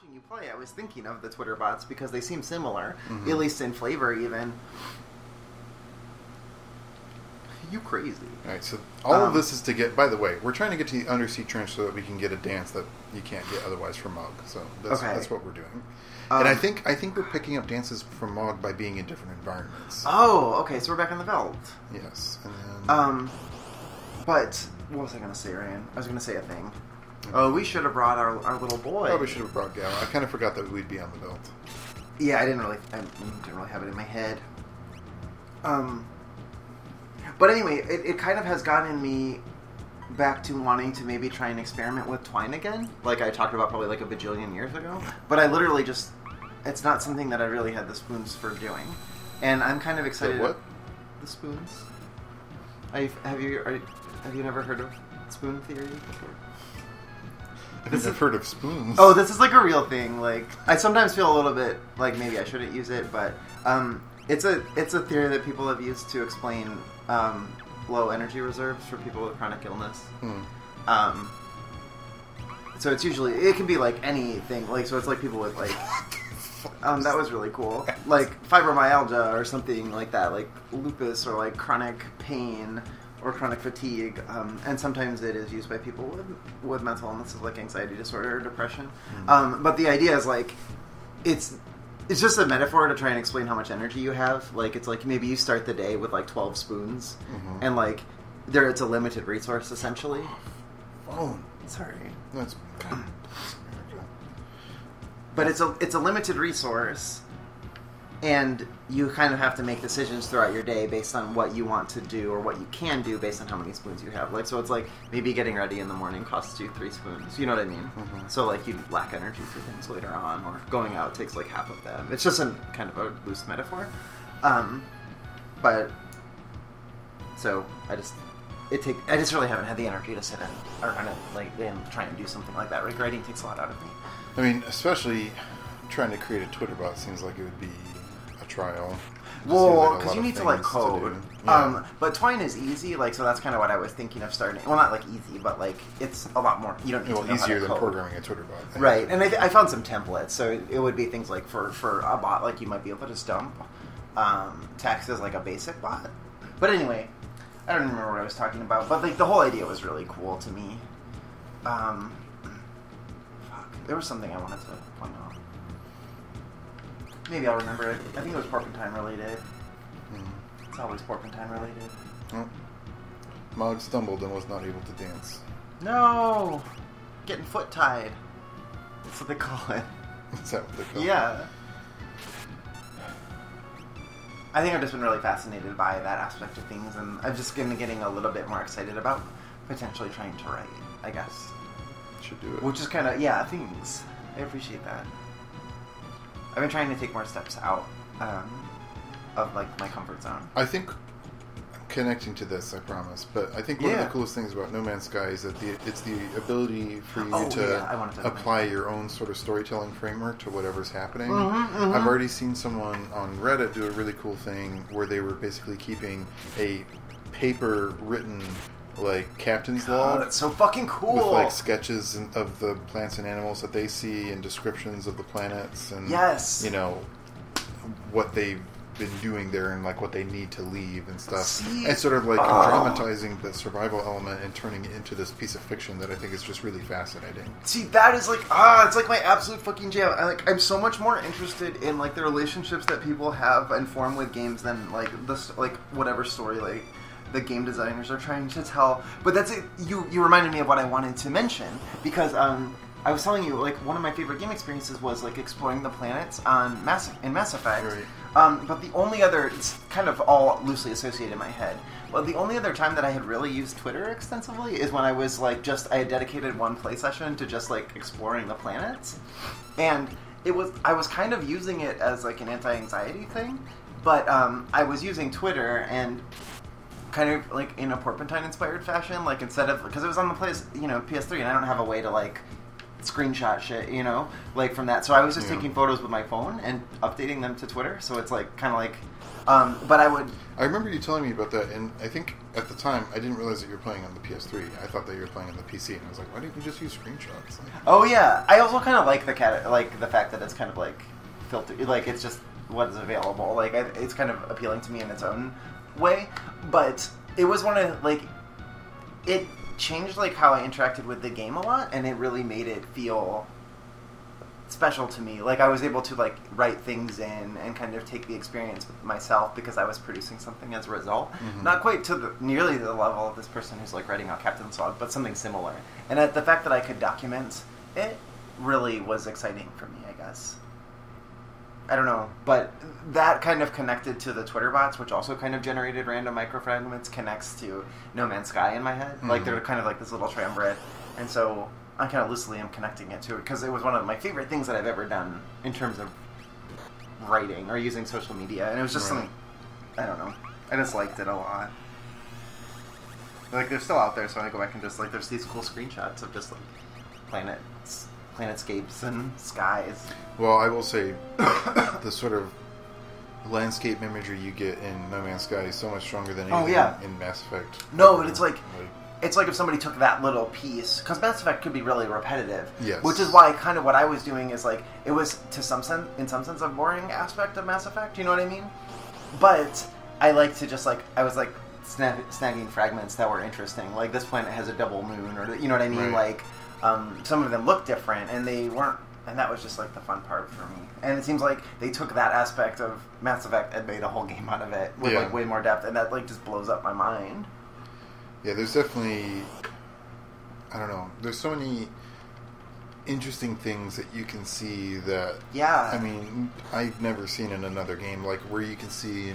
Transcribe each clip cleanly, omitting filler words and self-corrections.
watching you play, I was thinking of the Twitter bots because they seem similar, at least in flavor even. You crazy. Alright, so all of this is to get, by the way, we're trying to get to the undersea trench so that we can get a dance that you can't get otherwise from Mog. So that's what we're doing. And I think we're picking up dances from Mog by being in different environments. Oh, okay, so we're back in the belt. Yes. And then... but what was I gonna say, Ryan? I was gonna say a thing. Oh, we should have brought our little boy. Probably should have brought Gal. I kind of forgot that we'd be on the belt. Yeah, I didn't really have it in my head. But anyway, it kind of has gotten me back to wanting to maybe try and experiment with Twine again, like I talked about probably like a bajillion years ago. But I literally just, it's not something that I really had the spoons for doing, and I'm kind of excited. The what? The spoons. Have you never heard of Spoon Theory before? I've heard of spoons. Oh, this is like a real thing. Like, I sometimes feel a little bit like maybe I shouldn't use it, but it's a theory that people have used to explain low energy reserves for people with chronic illness. So it's usually, it can be like anything. Like, so it's like people with like that was really cool, like fibromyalgia or something like that, like lupus or like chronic pain. Or chronic fatigue, and sometimes it is used by people with mental illnesses like anxiety disorder or depression. But the idea is like, it's just a metaphor to try and explain how much energy you have. Like, it's like maybe you start the day with like 12 spoons, and like it's a limited resource essentially. But it's a limited resource. And you kind of have to make decisions throughout your day based on what you want to do or what you can do based on how many spoons you have. Like, so it's like maybe getting ready in the morning costs you 3 spoons. You know what I mean? So like you lack energy for things later on, or going out takes like half of them. It's just kind of a loose metaphor. But so I just really haven't had the energy to sit in or kind of like and try and do something like that. Like, writing takes a lot out of me. I mean, especially trying to create a Twitter bot seems like it would be trial. Well, because you need to like code. But Twine is easy, like, so that's kind of what I was thinking of starting. Well, not like easy, but like it's a lot more. You don't need to know easier how to than code. Programming a Twitter bot, right? And I found some templates, so it would be things like for a bot, like you might be able to just dump text as like a basic bot. But anyway, I don't remember what I was talking about, but like the whole idea was really cool to me. There was something I wanted to point out. Maybe I'll remember it. I think it was Porpentine related. It's always Porpentine related. Mog stumbled and was not able to dance. No! Getting foot tied. That's what they call it. Is that what they call it? I think I've just been really fascinated by that aspect of things, and I've just been getting a little bit more excited about potentially trying to write, I guess. Should do it. Which is kind of, yeah, things. I appreciate that. I've been trying to take more steps out of like my comfort zone. I think connecting to this, I promise, but I think one of the coolest things about No Man's Sky is that it's the ability for you to apply your own sort of storytelling framework to whatever's happening. I've already seen someone on Reddit do a really cool thing where they were basically keeping a paper written like captain's log. That's so fucking cool. With like sketches of the plants and animals that they see and descriptions of the planets and you know what they've been doing there and like what they need to leave and stuff. And sort of like dramatizing the survival element and turning it into this piece of fiction that I think is just really fascinating. See, that is like it's like my absolute fucking jam. I'm so much more interested in like the relationships that people have and form with games than like this like whatever story like the game designers are trying to tell. But that's it. You reminded me of what I wanted to mention, because I was telling you, like, one of my favorite game experiences was like exploring the planets on Mass Effect. But the only other, it's kind of all loosely associated in my head, well, the only other time that I had really used Twitter extensively is when I was like I had dedicated one play session to just like exploring the planets, and I was kind of using it as like an anti-anxiety thing, but I was using Twitter and kind of like in a Porpentine inspired fashion, like instead of, because it was on the PS3 and I don't have a way to like screenshot shit, you know, like from that. So I was just taking photos with my phone and updating them to Twitter. So it's like kind of like, but I would. I remember you telling me about that, and I think at the time I didn't realize that you were playing on the PS3. I thought that you were playing on the PC, and I was like, why didn't you just use screenshots? Like, oh yeah, I also kind of like the fact that it's kind of like filtered, like it's just what is available. Like it's kind of appealing to me in its own way, but it was one of like it. Changed like how I interacted with the game a lot, and it really made it feel special to me. Like I was able to like write things in and kind of take the experience with myself because I was producing something as a result. Mm-hmm. Not quite to nearly the level of this person who's like writing out Captain's Log, but something similar. And the fact that I could document it really was exciting for me, I guess. I don't know, but that kind of connected to the Twitter bots, which also kind of generated random microfragments, connects to No Man's Sky in my head. Mm-hmm. Like, they're kind of like this little triumvirate, and so I kind of loosely am connecting it to it, because it was one of my favorite things that I've ever done in terms of writing or using social media, and it was just something, I don't know, I just liked it a lot. Like, they're still out there, so I go back and just, like, there's these cool screenshots of just, like, planetscapes and skies. Well, I will say, the sort of landscape imagery you get in No Man's Sky is so much stronger than anything in Mass Effect. No, but it's like if somebody took that little piece, because Mass Effect could be really repetitive. Yes. Which is why kind of what I was doing is like, it was in some sense a boring aspect of Mass Effect, you know what I mean? But I like to just like, I was like snagging fragments that were interesting. Like this planet has a double moon, or you know what I mean? Right. Like, some of them looked different, and they weren't, and that was just, like, the fun part for me. And it seems like they took that aspect of Mass Effect and made a whole game out of it with, like, way more depth, and that, like, just blows up my mind. Yeah, there's definitely, I don't know, there's so many interesting things that you can see that, I mean, I've never seen in another game, like, where you can see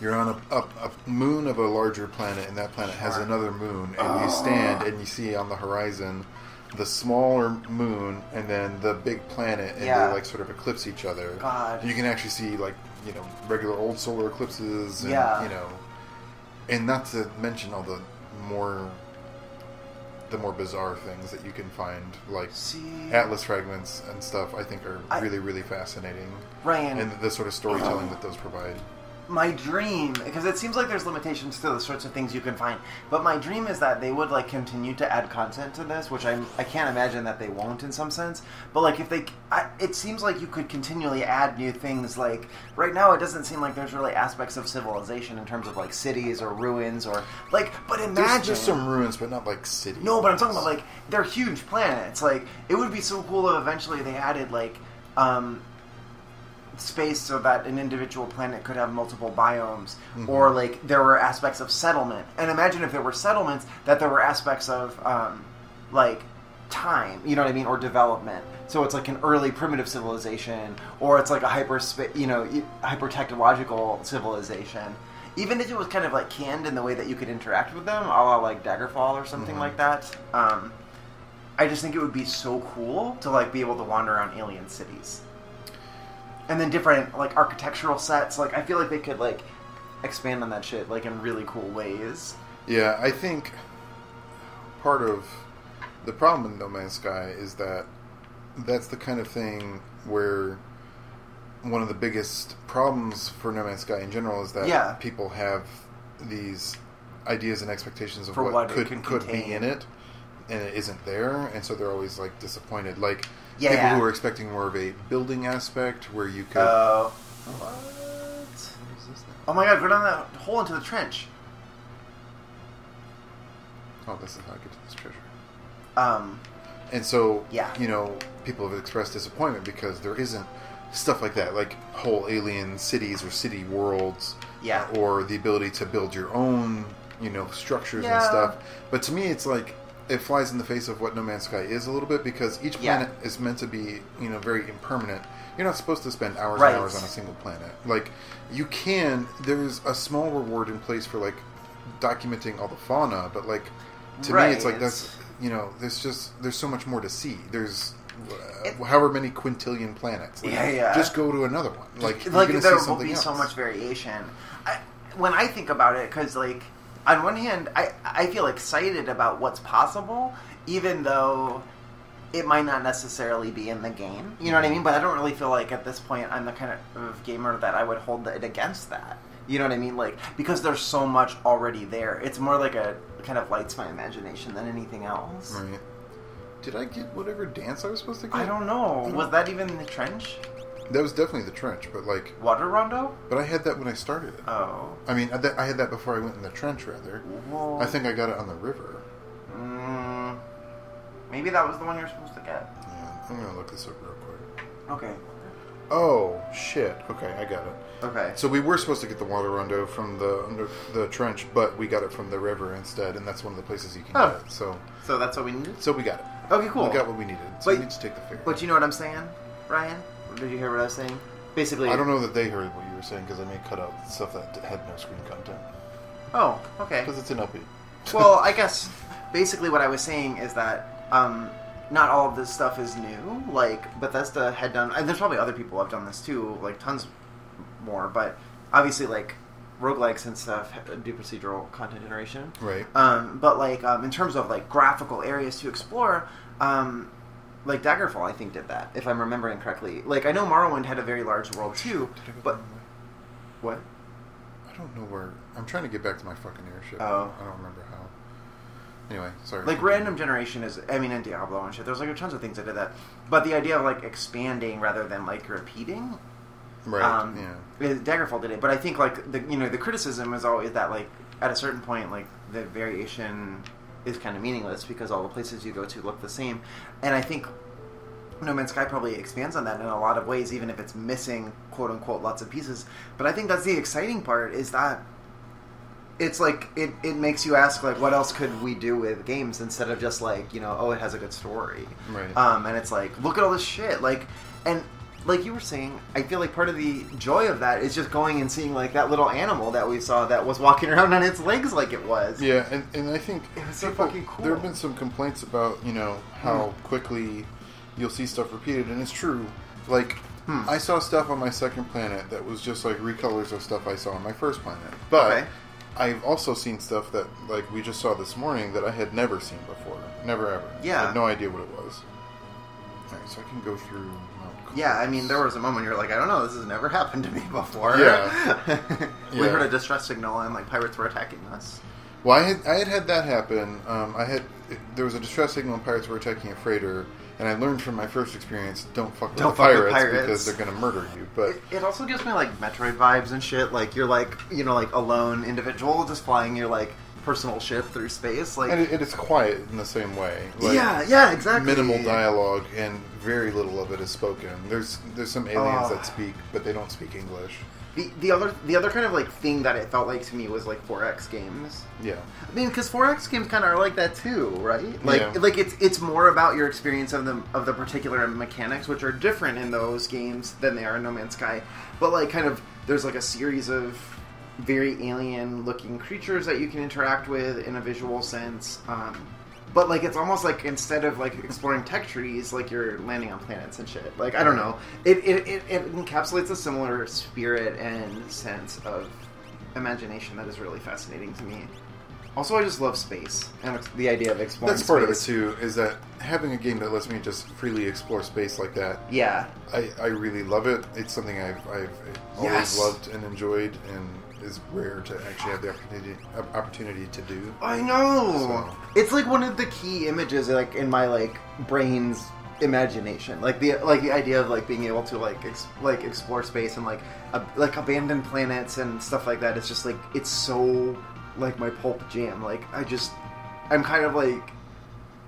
you're on a moon of a larger planet, and that planet has another moon, and you stand and you see on the horizon the smaller moon and then the big planet, and they like sort of eclipse each other. God. You can actually see like, you know, regular old solar eclipses, and you know, and not to mention all the more bizarre things that you can find, like Atlas fragments and stuff. I think are really, really fascinating, and the sort of storytelling that those provide. My dream, because it seems like there's limitations to the sorts of things you can find, but my dream is that they would, like, continue to add content to this, which I can't imagine that they won't in some sense, but, like, if they... it seems like you could continually add new things, like, right now it doesn't seem like there's really aspects of civilization in terms of, like, cities or ruins or, like, but imagine... There's just some ruins, but not, like, cities. No, but I'm talking about, like, they're huge planets. Like, it would be so cool if eventually they added, like, space so that an individual planet could have multiple biomes, or like there were aspects of settlement. And imagine if there were settlements, that there were aspects of like time, you know what I mean, or development. So it's like an early primitive civilization, or it's like a hyper technological civilization. Even if it was kind of like canned in the way that you could interact with them, a la like Daggerfall or something like that. I just think it would be so cool to like be able to wander around alien cities. And then different, like, architectural sets. Like, I feel like they could, like, expand on that shit, like, in really cool ways. Yeah, I think part of the problem with No Man's Sky is that that's the kind of thing where one of the biggest problems for No Man's Sky in general is that people have these ideas and expectations of what could be in it, and it isn't there, and so they're always, like, disappointed. Like... Yeah, people who are expecting more of a building aspect where you could... Oh. What is this now? Oh my god, go down that hole into the trench. Oh, this is how I get to this treasure. And so, you know, people have expressed disappointment because there isn't stuff like that, like whole alien cities or city worlds. Yeah. Or the ability to build your own, you know, structures and stuff. But to me, it's like... It flies in the face of what No Man's Sky is a little bit, because each planet is meant to be, you know, very impermanent. You're not supposed to spend hours and hours on a single planet. Like, you can... There's a small reward in place for, like, documenting all the fauna, but, like, to me, it's like that's... You know, there's just... There's so much more to see. There's however many quintillion planets. Like, just go to another one. Like, you're gonna see something else. There will be so much variation. When I think about it, because, like... On one hand, I feel excited about what's possible, even though it might not necessarily be in the game. You know what I mean? But I don't really feel like at this point I'm the kind of gamer that I would hold it against that. You know what I mean? Like, because there's so much already there. It's more like a kind of lights my imagination than anything else. Right. Did I get whatever dance I was supposed to get? I don't know. Was that even the trench? That was definitely the trench, but like... Water rondo? But I had that when I started it. Oh. I mean, I had that before I went in the trench, rather. Well, I think I got it on the river. Maybe that was the one you're supposed to get. Yeah, I'm going to look this up real quick. Okay. Oh, shit. Okay, I got it. Okay. So we were supposed to get the water rondo from the trench, but we got it from the river instead, and that's one of the places you can get it. So that's what we needed? So we got it. Okay, cool. We got what we needed. So we need to take the figure. But you know what I'm saying, Ryan? Did you hear what I was saying? Basically... I don't know that they heard what you were saying, because I may cut out stuff that had no screen content. Oh, okay. Because it's an upbeat. Well, I guess... Basically what I was saying is that not all of this stuff is new. Like, Bethesda had done... And there's probably other people have done this too, like tons more, but obviously like roguelikes and stuff do procedural content generation. Right. But like in terms of like graphical areas to explore, like Daggerfall I think did that, if I'm remembering correctly. Like I know Morrowind had a very large world too, but... What? I don't know where... I'm trying to get back to my fucking airship. Oh. I don't remember how. Anyway, sorry. Like, random generation is... I mean, in Diablo and shit, there's, like, tons of things that did that. But the idea of, like, expanding rather than, like, repeating... Right, yeah. Daggerfall did it. But I think, like, the, you know, the criticism is always that, like, at a certain point, like, the variation is kind of meaningless because all the places you go to look the same. And I think No Man's Sky probably expands on that in a lot of ways, even if it's missing, quote-unquote, lots of pieces. But I think that's the exciting part, is that... It's like, it makes you ask, like, what else could we do with games instead of just, like, you know, oh, it has a good story. Right. And it's like, look at all this shit. Like, and like you were saying, I feel like part of the joy of that is just going and seeing, like, that little animal that we saw that was walking around on its legs like it was. Yeah, and I think... It was so fucking cool. There have been some complaints about, you know, how quickly you'll see stuff repeated, and it's true. Like... I saw stuff on my second planet that was just, like, recolors of stuff I saw on my first planet. But... Okay. I've also seen stuff that, like, we just saw this morning that I had never seen before. Never, ever. Yeah. I had no idea what it was. All right, so I can go through... Yeah, I mean, there was a moment you were like, I don't know, this has never happened to me before. Yeah. We heard a distress signal and, like, pirates were attacking us. Well, I had that happen. There was a distress signal and pirates were attacking a freighter, and I learned from my first experience, don't fuck with the pirates because they're going to murder you. But it also gives me like Metroid vibes and shit. Like you're like, you know, like a lone individual just flying your like personal ship through space. Like, and it's quiet in the same way. Like, yeah, exactly. Minimal dialogue and very little of it is spoken. There's some aliens that speak, but they don't speak English. The other kind of like thing that it felt like to me was like 4X games. Yeah, I mean, because 4X games kind of are like that too, right? Like, yeah. Like it's more about your experience of the particular mechanics, which are different in those games than they are in No Man's Sky. But like, kind of, there's like a series of very alien-looking creatures that you can interact with in a visual sense. But, like, it's almost like instead of, like, exploring tech trees, like, you're landing on planets and shit. Like, I don't know. It encapsulates a similar spirit and sense of imagination that is really fascinating to me. Also, I just love space and the idea of exploring space. That's part of it, too, is that having a game that lets me just freely explore space like that. Yeah. I really love it. It's something I've always loved and enjoyed and... is rare to actually have the opportunity to do. I know! So. It's like one of the key images like in my like brain's imagination. Like the idea of like being able to like explore space and like abandoned planets and stuff like that. It's just like it's so like my pulp jam. Like I'm kind of like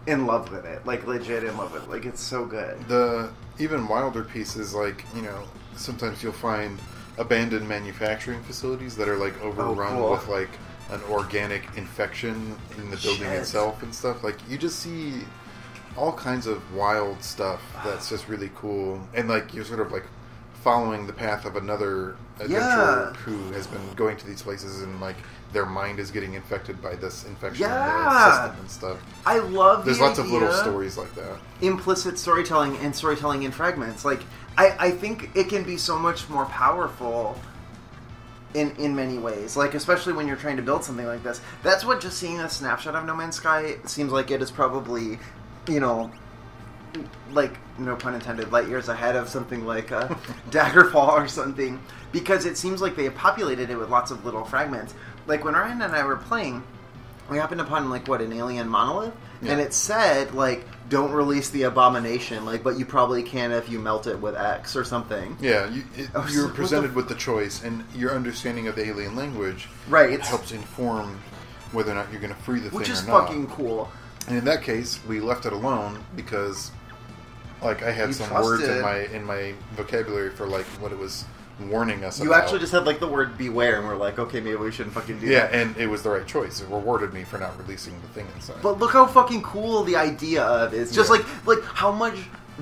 in love with it. Like legit in love with it. Like it's so good. The even wilder piece is like, you know, sometimes you'll find abandoned manufacturing facilities that are like overrun with like an organic infection in the building itself and stuff. Like you just see all kinds of wild stuff that's just really cool, and like you're sort of like following the path of another adventurer who has been going to these places and like their mind is getting infected by this infection in their system and stuff. I love There's lots of little stories like that. Implicit storytelling and storytelling in fragments. Like I think it can be so much more powerful in many ways. Like, especially when you're trying to build something like this. That's what just seeing a snapshot of No Man's Sky seems like it is probably, you know, like, no pun intended, light years ahead of something like Daggerfall or something, because it seems like they populated it with lots of little fragments. Like, when Ryan and I were playing, we happened upon, like, what, an alien monolith? Yeah. And it said, like, don't release the abomination, like, but you probably can if you melt it with X or something. Yeah, you're presented with the choice, and your understanding of the alien language helps inform whether or not you're going to free the thing or not. Which is fucking cool. And in that case, we left it alone because, like, I had some words in my vocabulary for, like, what it was warning us about. You actually just had, like, the word beware, and we're like, okay, maybe we shouldn't fucking do that. Yeah, and it was the right choice. It rewarded me for not releasing the thing inside. But look how fucking cool the idea of it is. Just, like, how much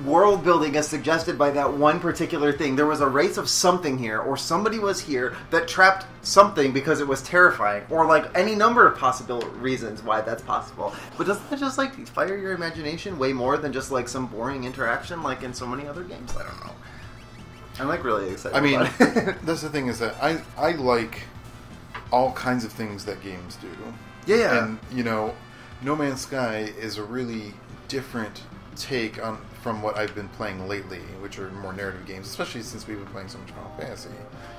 world building is suggested by that one particular thing. There was a race of something here, or somebody was here that trapped something because it was terrifying, or like any number of possible reasons why that's possible. But doesn't it just like fire your imagination way more than just like some boring interaction like in so many other games? I don't know. I'm like really excited. I mean, that's the thing is that I like all kinds of things that games do. Yeah. And you know, No Man's Sky is a really different take on from what I've been playing lately, which are more narrative games, especially since we've been playing so much Final Fantasy.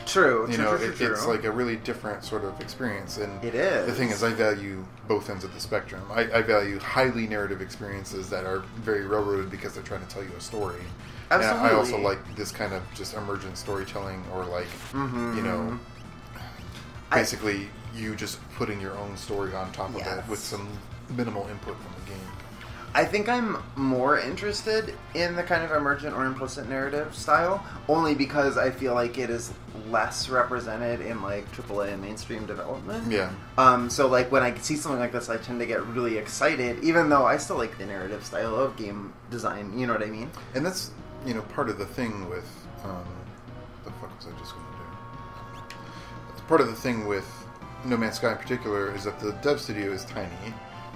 True. It's like a really different sort of experience. And it is. The thing is, I value both ends of the spectrum. I value highly narrative experiences that are very railroaded because they're trying to tell you a story. Absolutely. And I also like this kind of just emergent storytelling, or like, you know, basically you just putting your own story on top of it with some minimal input from the game. I think I'm more interested in the kind of emergent or implicit narrative style, only because I feel like it is less represented in, like, AAA and mainstream development. Yeah. So, like, when I see something like this, I tend to get really excited, even though I still like the narrative style of game design, you know what I mean? And that's, you know, part of the thing with, the fuck was I just going to do? That's part of the thing with No Man's Sky in particular, is that the dev studio is tiny.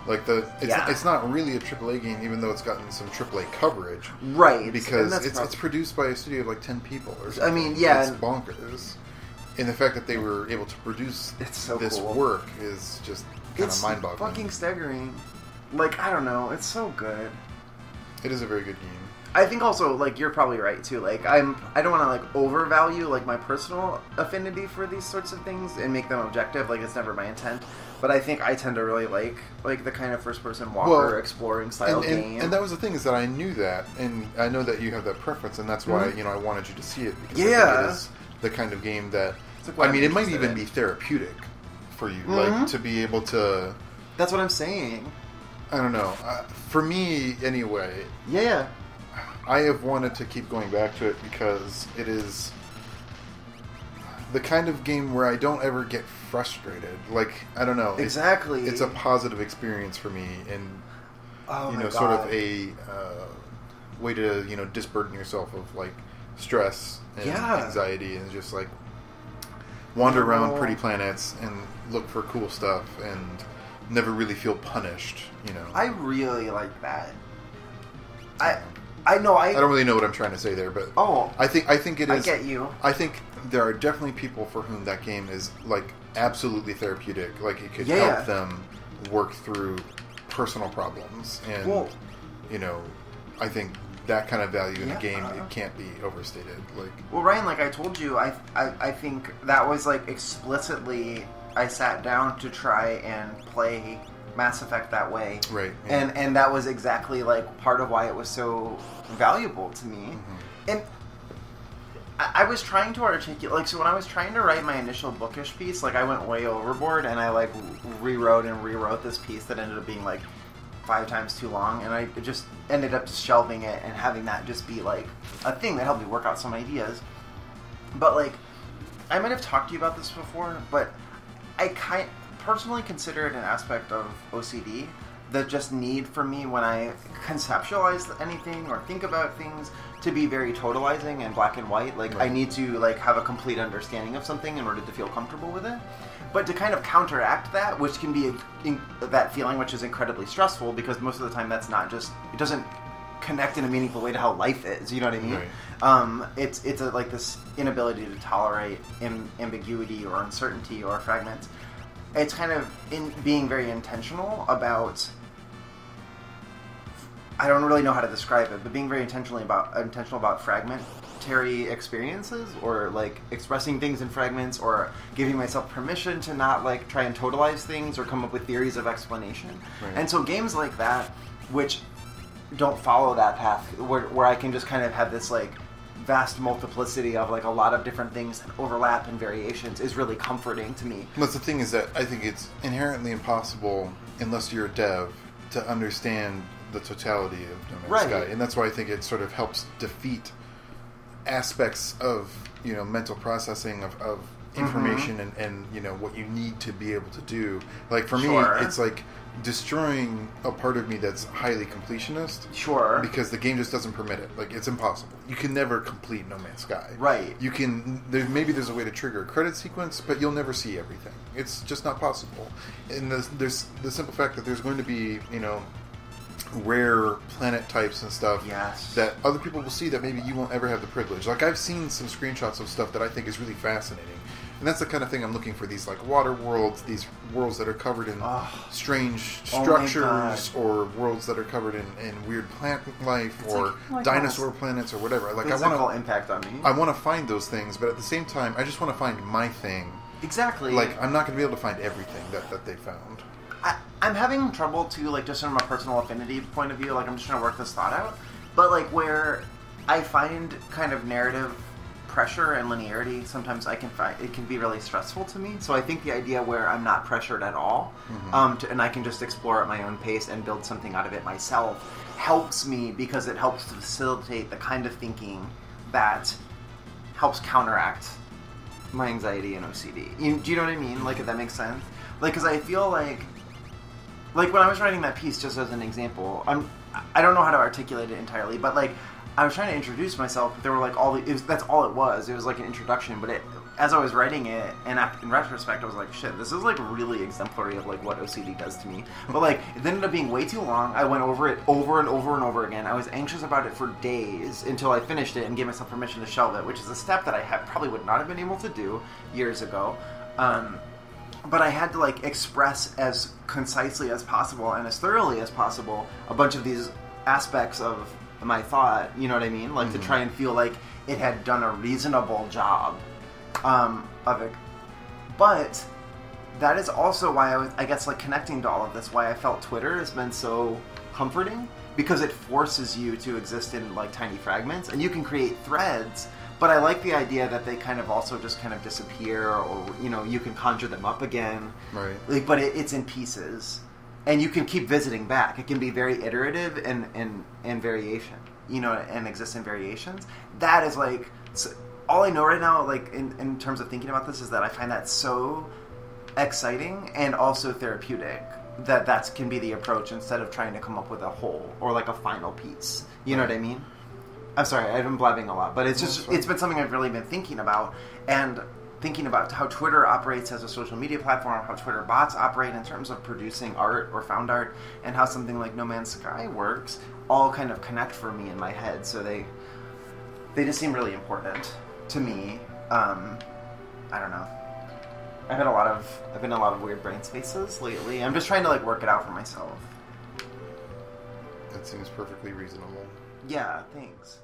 Like, it's not really a AAA game, even though it's gotten some AAA coverage. Right. Because it's produced by a studio of, like, 10 people or something. I mean, yeah. It's bonkers. And the fact that they were able to produce work is just kind of mind-boggling. It's fucking staggering. Like, I don't know. It's so good. It is a very good game. I think also, like, you're probably right, too. Like, I don't want to, like, overvalue, like, my personal affinity for these sorts of things and make them objective. Like, it's never my intent. But I think I tend to really like the kind of first-person walker exploring style game. And that was the thing, is that I knew that, and I know that you have that preference, and that's why, you know, I wanted you to see it, because I think it is the kind of game that, like, I mean, it might even be therapeutic for you, like, to be able to... That's what I'm saying. I don't know. For me, anyway... Yeah. I have wanted to keep going back to it, because it is the kind of game where I don't ever get frustrated. Like, I don't know. Exactly. It's a positive experience for me, and, you know, sort of a way to, you know, disburden yourself of, like, stress and anxiety, and just, like, wander around pretty planets and look for cool stuff and never really feel punished, you know. I really like that. I know. I don't really know what I'm trying to say there, but I think it is. I get you. I think there are definitely people for whom that game is like absolutely therapeutic. Like it could help them work through personal problems, and you know, I think that kind of value in a game it can't be overstated. Like, well, Ryan, like I told you, I think that was like explicitly. I sat down to try and play Mass Effect that way, right? Yeah. And that was exactly like part of why it was so valuable to me. And I was trying to articulate, like, so when I was trying to write my initial bookish piece, like I went way overboard and I like rewrote this piece that ended up being like 5 times too long, and I just ended up shelving it and having that just be like a thing that helped me work out some ideas. But like, I might have talked to you about this before, but I kind personally consider it an aspect of OCD, the just need for me when I conceptualize anything or think about things to be very totalizing and black and white. Like I need to like have a complete understanding of something in order to feel comfortable with it. But to kind of counteract that, which can be that feeling, which is incredibly stressful, because most of the time that's not just, it doesn't connect in a meaningful way to how life is, you know what I mean? Right. It's like this inability to tolerate ambiguity or uncertainty or fragments. It's kind of in being very intentional about I don't really know how to describe it, but being very intentional about fragmentary experiences, or like expressing things in fragments, or giving myself permission to not like try and totalize things or come up with theories of explanation. Right. And so games like that, which don't follow that path, where I can just kind of have this like vast multiplicity of like a lot of different things that overlap and variations, is really comforting to me. But the thing is that I think it's inherently impossible, unless you're a dev, to understand the totality of No Man's Sky. And that's why I think it sort of helps defeat aspects of, you know, mental processing of information and you know what you need to be able to do. Like for me, it's like destroying a part of me that's highly completionist. Sure. Because the game just doesn't permit it. Like, it's impossible. You can never complete No Man's Sky. Right. You can... Maybe there's a way to trigger a credit sequence, but you'll never see everything. It's just not possible. And there's the simple fact that there's going to be, you know, rare planet types and stuff that other people will see that maybe you won't ever have the privilege. Like, I've seen some screenshots of stuff that I think is really fascinating. And that's the kind of thing I'm looking for, these like water worlds, these worlds that are covered in strange structures, or worlds that are covered in weird plant life, or like dinosaur planets or whatever. Like, I want to impact on me. I want to find those things, but at the same time, I just want to find my thing. Exactly. Like, I'm not going to be able to find everything that they found. I'm having trouble too, like, just from a personal affinity point of view. Like, I'm just trying to work this thought out. But like, where I find kind of narrative pressure and linearity, sometimes I can find it can be really stressful to me. So I think the idea where I'm not pressured at all, and I can just explore at my own pace and build something out of it myself, helps me, because it helps to facilitate the kind of thinking that helps counteract my anxiety and OCD. Do you know what I mean? Like, if that makes sense. Like, because I feel like when I was writing that piece, just as an example, I don't know how to articulate it entirely, but like, I was trying to introduce myself, but there were like that's all it was. It was like an introduction, but as I was writing it, and in retrospect, I was like, shit, this is like really exemplary of like what OCD does to me. But like, it ended up being way too long. I went over it over and over and over again. I was anxious about it for days until I finished it and gave myself permission to shelve it, which is a step that I probably would not have been able to do years ago. But I had to like express as concisely as possible and as thoroughly as possible a bunch of these aspects of my thought, you know what I mean? Like, to try and feel like it had done a reasonable job of it. But that is also why I guess, like, connecting to all of this, why I felt Twitter has been so comforting, because it forces you to exist in, like, tiny fragments, and you can create threads, but I like the idea that they kind of also just kind of disappear, or, you know, you can conjure them up again. Right. Like, but it's in pieces. And you can keep visiting back. It can be very iterative and variation, you know, and exist in variations. That is like, so all I know right now, like in terms of thinking about this, is that I find that so exciting and also therapeutic, that can be the approach instead of trying to come up with a whole or like a final piece. You know what I mean? I'm sorry, I've been blabbing a lot, but it's just, it's been something I've really been thinking about, and thinking about how Twitter operates as a social media platform, how Twitter bots operate in terms of producing art or found art, and how something like No Man's Sky works, all kind of connect for me in my head. So they just seem really important to me. I don't know. I've been in a lot of weird brain spaces lately. I'm just trying to like work it out for myself. That seems perfectly reasonable. Yeah, thanks.